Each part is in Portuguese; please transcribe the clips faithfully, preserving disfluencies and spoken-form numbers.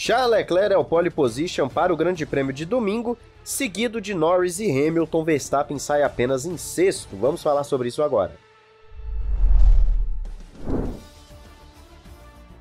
Charles Leclerc é o pole position para o Grande Prêmio de domingo, seguido de Norris e Hamilton. Verstappen sai apenas em sexto. Vamos falar sobre isso agora.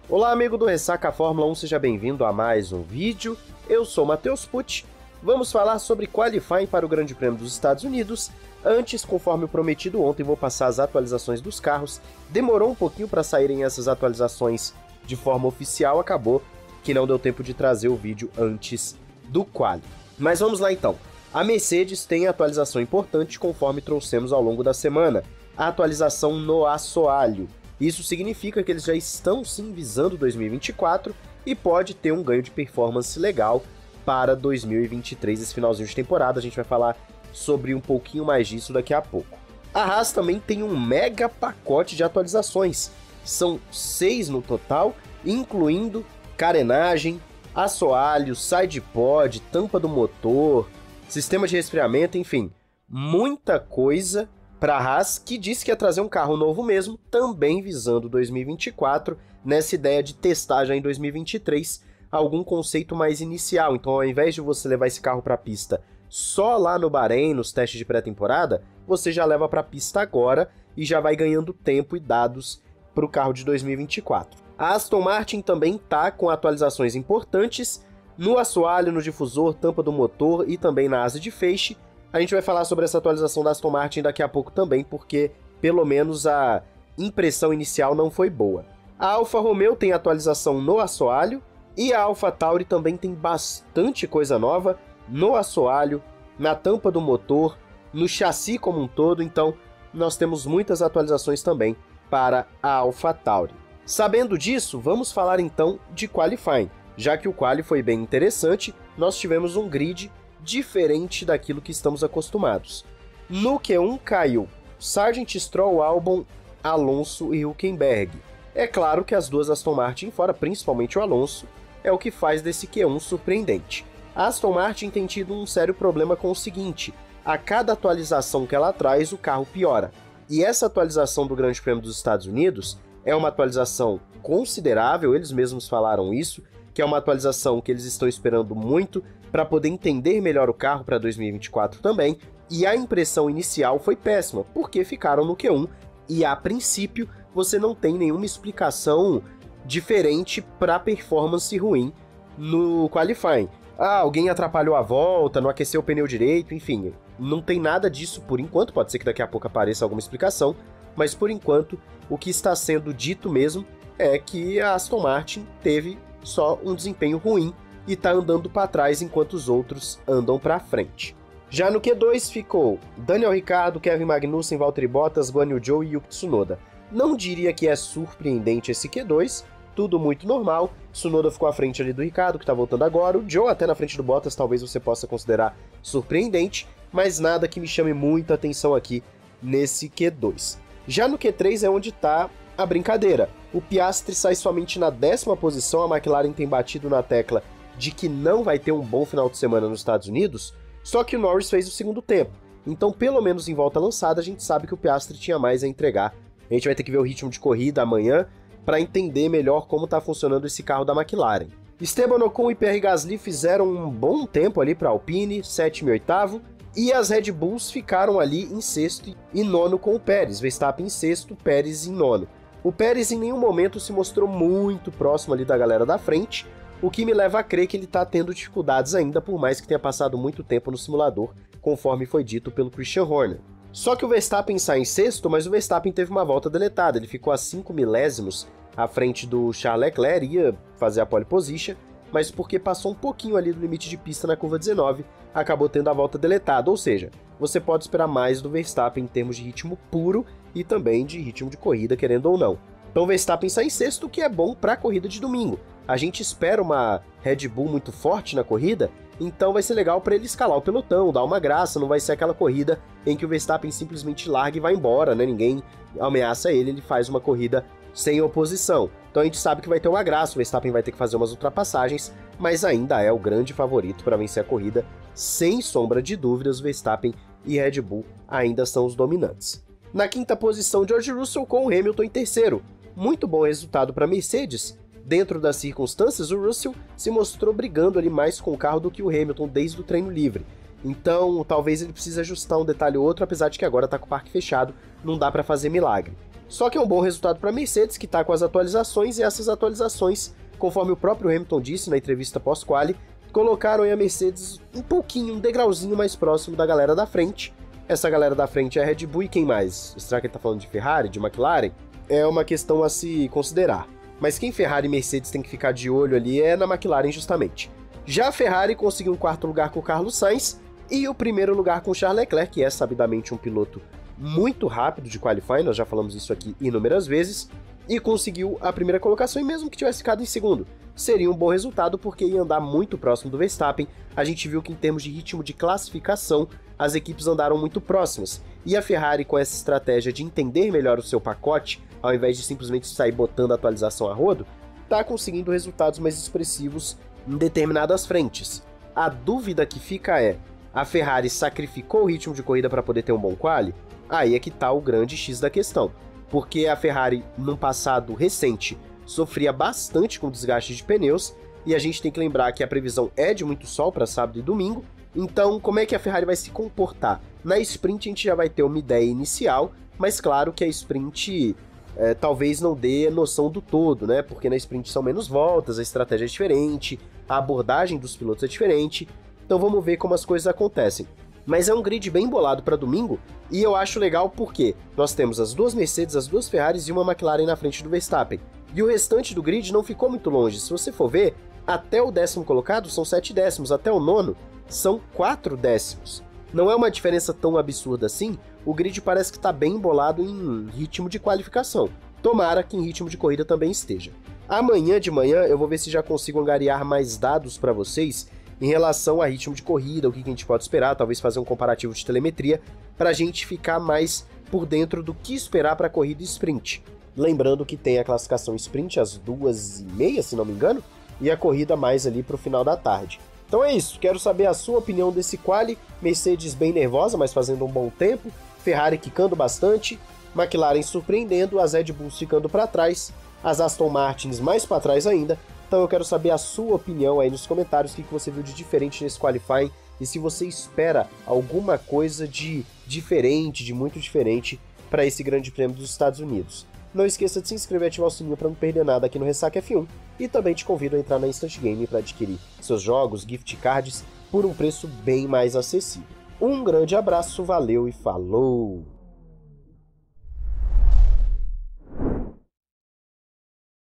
Olá, amigo do Ressaca Fórmula um, seja bem-vindo a mais um vídeo. Eu sou Matheus Pucci. Vamos falar sobre qualifying para o Grande Prêmio dos Estados Unidos. Antes, conforme prometido ontem, vou passar as atualizações dos carros. Demorou um pouquinho para saírem essas atualizações de forma oficial, acabou que não deu tempo de trazer o vídeo antes do quali. Mas vamos lá então. A Mercedes tem atualização importante conforme trouxemos ao longo da semana. A atualização no assoalho. Isso significa que eles já estão sim visando dois mil e vinte e quatro e pode ter um ganho de performance legal para dois mil e vinte e três, esse finalzinho de temporada. A gente vai falar sobre um pouquinho mais disso daqui a pouco. A Haas também tem um mega pacote de atualizações. São seis no total, incluindo carenagem, assoalho, side pod, tampa do motor, sistema de resfriamento, enfim, muita coisa para a Haas, que disse que ia trazer um carro novo mesmo, também visando dois mil e vinte e quatro, nessa ideia de testar já em dois mil e vinte e três algum conceito mais inicial. Então, ao invés de você levar esse carro para a pista só lá no Bahrein, nos testes de pré-temporada, você já leva para a pista agora e já vai ganhando tempo e dados para o carro de dois mil e vinte e quatro. A Aston Martin também está com atualizações importantes no assoalho, no difusor, tampa do motor e também na asa de feixe. A gente vai falar sobre essa atualização da Aston Martin daqui a pouco também, porque pelo menos a impressão inicial não foi boa. A Alfa Romeo tem atualização no assoalho e a AlphaTauri também tem bastante coisa nova no assoalho, na tampa do motor, no chassi como um todo. Então nós temos muitas atualizações também para a AlphaTauri. Sabendo disso, vamos falar então de qualifying. Já que o quali foi bem interessante, nós tivemos um grid diferente daquilo que estamos acostumados. No Q um caiu Sargent, Stroll, Albon, Alonso e Hülkenberg. É claro que as duas Aston Martin fora, principalmente o Alonso, é o que faz desse Q um surpreendente. A Aston Martin tem tido um sério problema com o seguinte: a cada atualização que ela traz, o carro piora. E essa atualização do Grande Prêmio dos Estados Unidos é uma atualização considerável, eles mesmos falaram isso, que é uma atualização que eles estão esperando muito para poder entender melhor o carro para dois mil e vinte e quatro também, e a impressão inicial foi péssima, porque ficaram no Q um, e a princípio você não tem nenhuma explicação diferente para performance ruim no qualifying. Ah, alguém atrapalhou a volta, não aqueceu o pneu direito, enfim, não tem nada disso por enquanto, pode ser que daqui a pouco apareça alguma explicação, mas por enquanto o que está sendo dito mesmo é que a Aston Martin teve só um desempenho ruim e está andando para trás enquanto os outros andam para frente. Já no Q dois ficou Daniel Ricciardo, Kevin Magnussen, Valtteri Bottas, Guan Yu Joe e Yuki Tsunoda. Não diria que é surpreendente esse Q dois, tudo muito normal. Tsunoda ficou à frente ali do Ricciardo, que está voltando agora. O Joe até na frente do Bottas, talvez você possa considerar surpreendente, mas nada que me chame muita atenção aqui nesse Q dois. Já no Q três é onde está a brincadeira. O Piastri sai somente na décima posição, a McLaren tem batido na tecla de que não vai ter um bom final de semana nos Estados Unidos, só que o Norris fez o segundo tempo. Então, pelo menos em volta lançada, a gente sabe que o Piastri tinha mais a entregar. A gente vai ter que ver o ritmo de corrida amanhã para entender melhor como está funcionando esse carro da McLaren. Esteban Ocon e Pierre Gasly fizeram um bom tempo ali para a Alpine, sétimo e oitavo, e as Red Bulls ficaram ali em sexto e nono com o Pérez. Verstappen em sexto, Pérez em nono. O Pérez em nenhum momento se mostrou muito próximo ali da galera da frente, o que me leva a crer que ele está tendo dificuldades ainda, por mais que tenha passado muito tempo no simulador, conforme foi dito pelo Christian Horner. Só que o Verstappen sai em sexto, mas o Verstappen teve uma volta deletada, ele ficou a cinco milésimos à frente do Charles Leclerc, ia fazer a pole position, mas porque passou um pouquinho ali do limite de pista na curva dezenove, acabou tendo a volta deletada, ou seja, você pode esperar mais do Verstappen em termos de ritmo puro e também de ritmo de corrida, querendo ou não. Então o Verstappen sai em sexto, o que é bom para a corrida de domingo. A gente espera uma Red Bull muito forte na corrida, então vai ser legal para ele escalar o pelotão, dar uma graça, não vai ser aquela corrida em que o Verstappen simplesmente larga e vai embora, né? Ninguém ameaça ele, ele faz uma corrida sem oposição. Então a gente sabe que vai ter uma graça, o Verstappen vai ter que fazer umas ultrapassagens, mas ainda é o grande favorito para vencer a corrida, sem sombra de dúvidas. O Verstappen e Red Bull ainda são os dominantes. Na quinta posição, George Russell com o Hamilton em terceiro. Muito bom resultado para a Mercedes, Dentro das circunstâncias, o Russell se mostrou brigando ali mais com o carro do que o Hamilton desde o treino livre. Então, talvez ele precise ajustar um detalhe ou outro, apesar de que agora está com o parque fechado, não dá para fazer milagre. Só que é um bom resultado para a Mercedes, que está com as atualizações, e essas atualizações, conforme o próprio Hamilton disse na entrevista pós-quali, colocaram aí a Mercedes um pouquinho, um degrauzinho mais próximo da galera da frente. Essa galera da frente é a Red Bull e quem mais? Será que ele está falando de Ferrari, de McLaren? É uma questão a se considerar. Mas quem Ferrari e Mercedes tem que ficar de olho ali é na McLaren justamente. Já a Ferrari conseguiu um quarto lugar com o Carlos Sainz e o primeiro lugar com o Charles Leclerc, que é sabidamente um piloto muito rápido de qualifying, nós já falamos isso aqui inúmeras vezes, e conseguiu a primeira colocação, e mesmo que tivesse ficado em segundo, seria um bom resultado porque ia andar muito próximo do Verstappen. A gente viu que em termos de ritmo de classificação, as equipes andaram muito próximas, e a Ferrari, com essa estratégia de entender melhor o seu pacote, ao invés de simplesmente sair botando a atualização a rodo, está conseguindo resultados mais expressivos em determinadas frentes. A dúvida que fica é, a Ferrari sacrificou o ritmo de corrida para poder ter um bom quali? Aí é que está o grande X da questão, porque a Ferrari, num passado recente, sofria bastante com desgaste de pneus, e a gente tem que lembrar que a previsão é de muito sol para sábado e domingo. Então, como é que a Ferrari vai se comportar? Na sprint a gente já vai ter uma ideia inicial, mas claro que a sprint é, talvez não dê noção do todo, né? Porque na sprint são menos voltas, a estratégia é diferente, a abordagem dos pilotos é diferente, então vamos ver como as coisas acontecem. Mas é um grid bem bolado para domingo, e eu acho legal porque nós temos as duas Mercedes, as duas Ferraris e uma McLaren na frente do Verstappen. E o restante do grid não ficou muito longe, se você for ver, até o décimo colocado são sete décimos, até o nono são quatro décimos. Não é uma diferença tão absurda assim, o grid parece que está bem bolado em ritmo de qualificação. Tomara que em ritmo de corrida também esteja. Amanhã de manhã eu vou ver se já consigo angariar mais dados para vocês, em relação a ritmo de corrida, o que a gente pode esperar, talvez fazer um comparativo de telemetria, para a gente ficar mais por dentro do que esperar para a corrida sprint. Lembrando que tem a classificação sprint às duas e meia, se não me engano, e a corrida mais ali para o final da tarde. Então é isso, quero saber a sua opinião desse quali, Mercedes bem nervosa, mas fazendo um bom tempo, Ferrari quicando bastante, McLaren surpreendendo, as Red Bulls ficando para trás, as Aston Martins mais para trás ainda. Então eu quero saber a sua opinião aí nos comentários, o que você viu de diferente nesse qualifying e se você espera alguma coisa de diferente, de muito diferente para esse grande prêmio dos Estados Unidos. Não esqueça de se inscrever e ativar o sininho para não perder nada aqui no Ressaca F um, e também te convido a entrar na Instant Game para adquirir seus jogos, gift cards, por um preço bem mais acessível. Um grande abraço, valeu e falou!